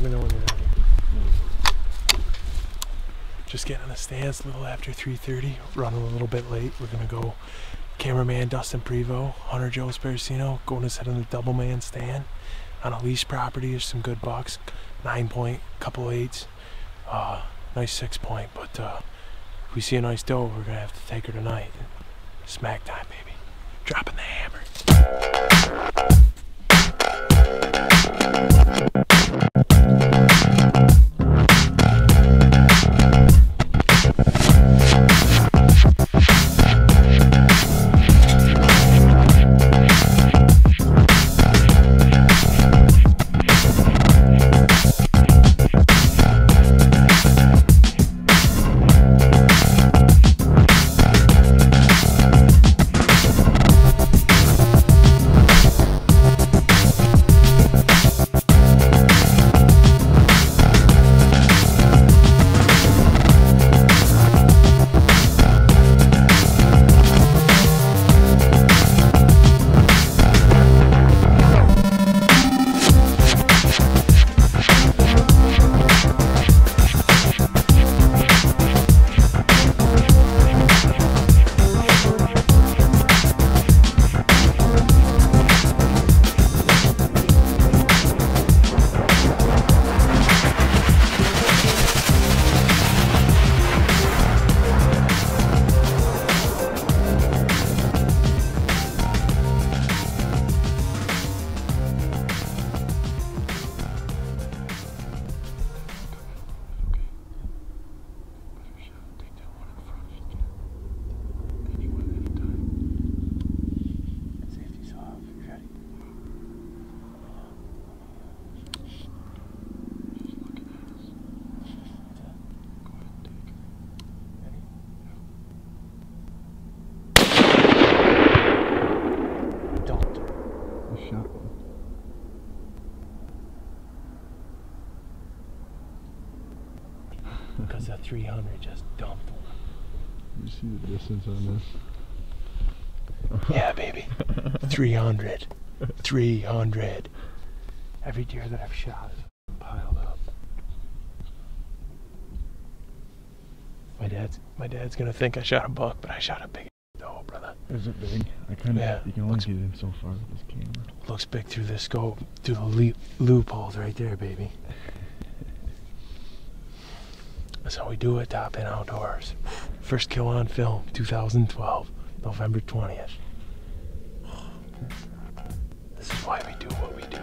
Let me know when you're ready. Just getting on the stands a little after 3:30, running a little bit late. We're gonna go cameraman Dustin Prevo, Hunter Joe Sparacino, going to sit on the double man stand on a lease property. There's some good bucks, 9 point, couple eights, nice 6 point, but if we see a nice doe, we're gonna have to take her tonight. Smack time, baby. Dropping the hammer. Because that 300 just dumped one. You see the distance on this? Yeah, baby. 300. 300. Every deer that I've shot is piled up. My dad's gonna think I shot a buck, but I shot a big doe, brother. Is it big? I kind of you can only get in so far with this camera. Looks big through the scope, through the loopholes right there, baby. That's how we do it, Top Pin Outdoors. First kill on film, 2012, November 20th. This is why we do what we do.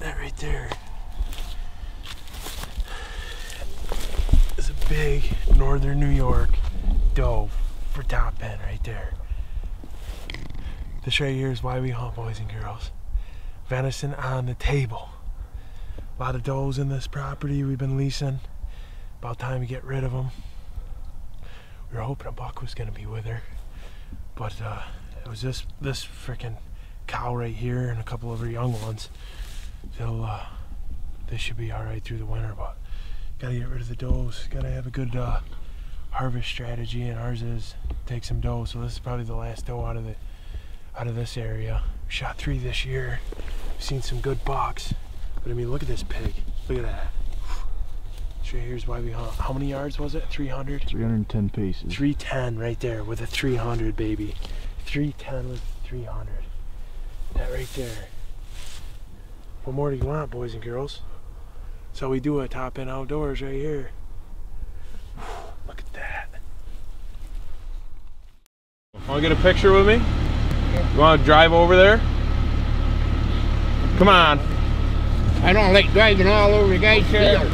That right there is a big northern New York doe for Top Pin right there. This right here is why we hunt, boys and girls. Venison on the table. A lot of does in this property we've been leasing. About time to get rid of them. We were hoping a buck was going to be with her, but it was this freaking cow right here and a couple of her young ones. They should be all right through the winter, but gotta get rid of the does. Gotta have a good harvest strategy, and ours is take some does. So this is probably the last doe out of this area. We shot 3 this year. We've seen some good bucks, but I mean, look at this pig. Look at that. Sure, here's why we hunt. How many yards was it? 300. 310 paces. 310 right there with a 300, baby. 310 with 300. That right there. What more do you want, boys and girls? So we do a Top Pin Outdoors right here. Look at that. Want to get a picture with me? Yeah. You want to drive over there? Come on. I don't like driving all over the guy's field.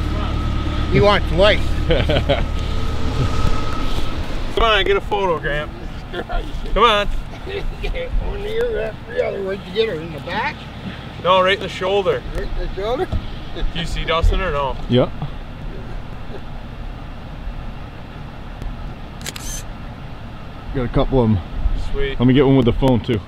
He wants light. Come on, get a photo, Graham. Come on. One ear after the other. Where'd you get her? In the back? No, right in the shoulder. Right in the shoulder? Do you see Dustin or no? Yep. Got a couple of them. Sweet. Let me get one with the phone too.